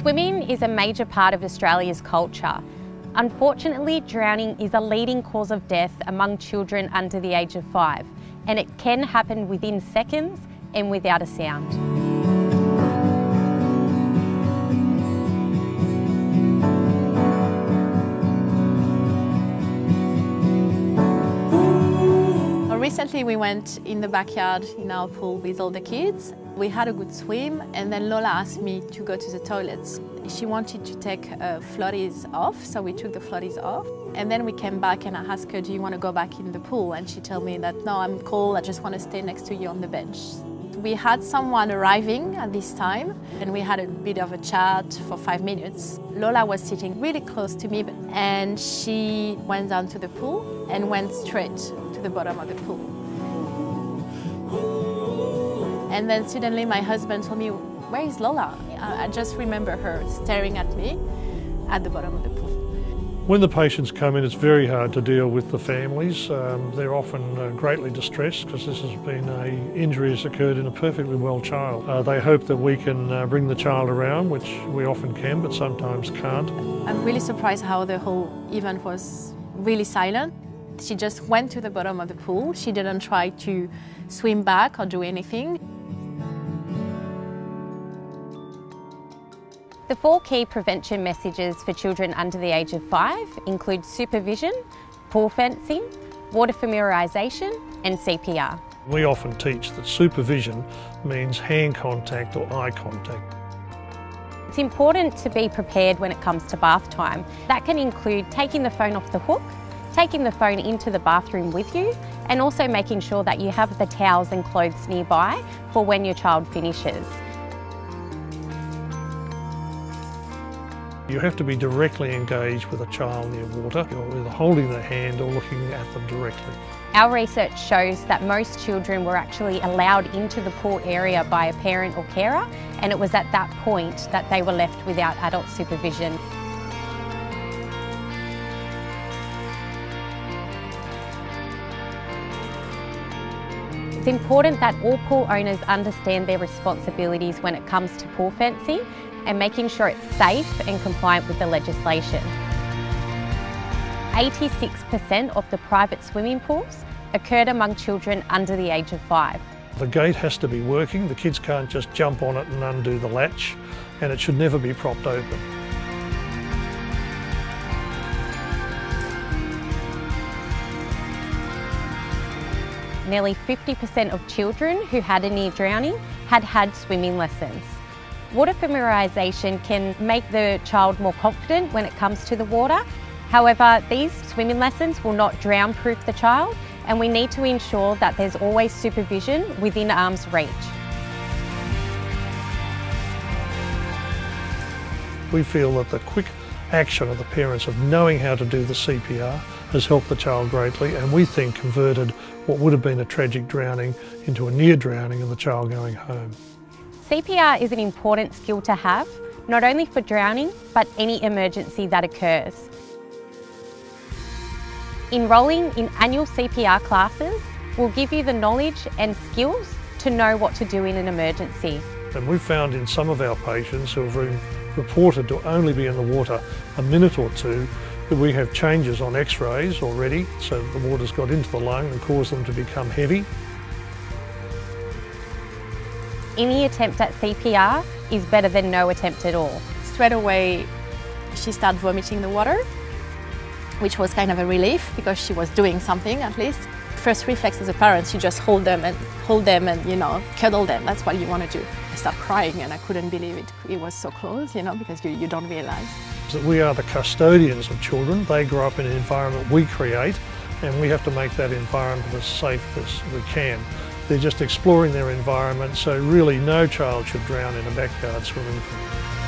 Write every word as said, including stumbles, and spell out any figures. Swimming is a major part of Australia's culture. Unfortunately, drowning is a leading cause of death among children under the age of five, and it can happen within seconds and without a sound. Recently we went in the backyard in our pool with all the kids. We had a good swim, and then Lola asked me to go to the toilets. She wanted to take uh, floaties off, so we took the floaties off. And then we came back and I asked her, do you want to go back in the pool? And she told me that, no, I'm cold, I just want to stay next to you on the bench. We had someone arriving at this time, and we had a bit of a chat for five minutes. Lola was sitting really close to me, and she went down to the pool and went straight the bottom of the pool. And then suddenly my husband told me, where is Lola? I just remember her staring at me at the bottom of the pool. When the patients come in, it's very hard to deal with the families. Um, they're often uh, greatly distressed because this has been an injury that's occurred in a perfectly well child. Uh, they hope that we can uh, bring the child around, which we often can, but sometimes can't. I'm really surprised how the whole event was really silent. She just went to the bottom of the pool. She didn't try to swim back or do anything. The four key prevention messages for children under the age of five include supervision, pool fencing, water familiarisation and C P R. We often teach that supervision means hand contact or eye contact. It's important to be prepared when it comes to bath time. That can include taking the phone off the hook, taking the phone into the bathroom with you, and also making sure that you have the towels and clothes nearby for when your child finishes. You have to be directly engaged with a child near water, either holding their hand or looking at them directly. Our research shows that most children were actually allowed into the pool area by a parent or carer, and it was at that point that they were left without adult supervision. It's important that all pool owners understand their responsibilities when it comes to pool fencing and making sure it's safe and compliant with the legislation. eighty-six percent of the private swimming pools occurred among children under the age of five. The gate has to be working. The kids can't just jump on it and undo the latch, and it should never be propped open. Nearly fifty percent of children who had a near drowning had had swimming lessons. Water familiarisation can make the child more confident when it comes to the water. However, these swimming lessons will not drown-proof the child, and we need to ensure that there's always supervision within arm's reach. We feel that the quick action of the parents of knowing how to do the C P R has helped the child greatly, and we think converted what would have been a tragic drowning into a near drowning and the child going home. C P R is an important skill to have, not only for drowning, but any emergency that occurs. Enrolling in annual C P R classes will give you the knowledge and skills to know what to do in an emergency. And we've found in some of our patients who have been reported to only be in the water a minute or two, we have changes on x-rays already, so the water's got into the lung and caused them to become heavy. Any attempt at C P R is better than no attempt at all. Straight away she started vomiting the water, which was kind of a relief because she was doing something at least. First reflex as a parent, you just hold them and hold them and, you know, cuddle them. That's what you want to do. I start crying, and I couldn't believe it. It was so close, you know, because you, you don't realise. That we are the custodians of children. They grow up in an environment we create, and we have to make that environment as safe as we can. They're just exploring their environment, so really no child should drown in a backyard swimming pool.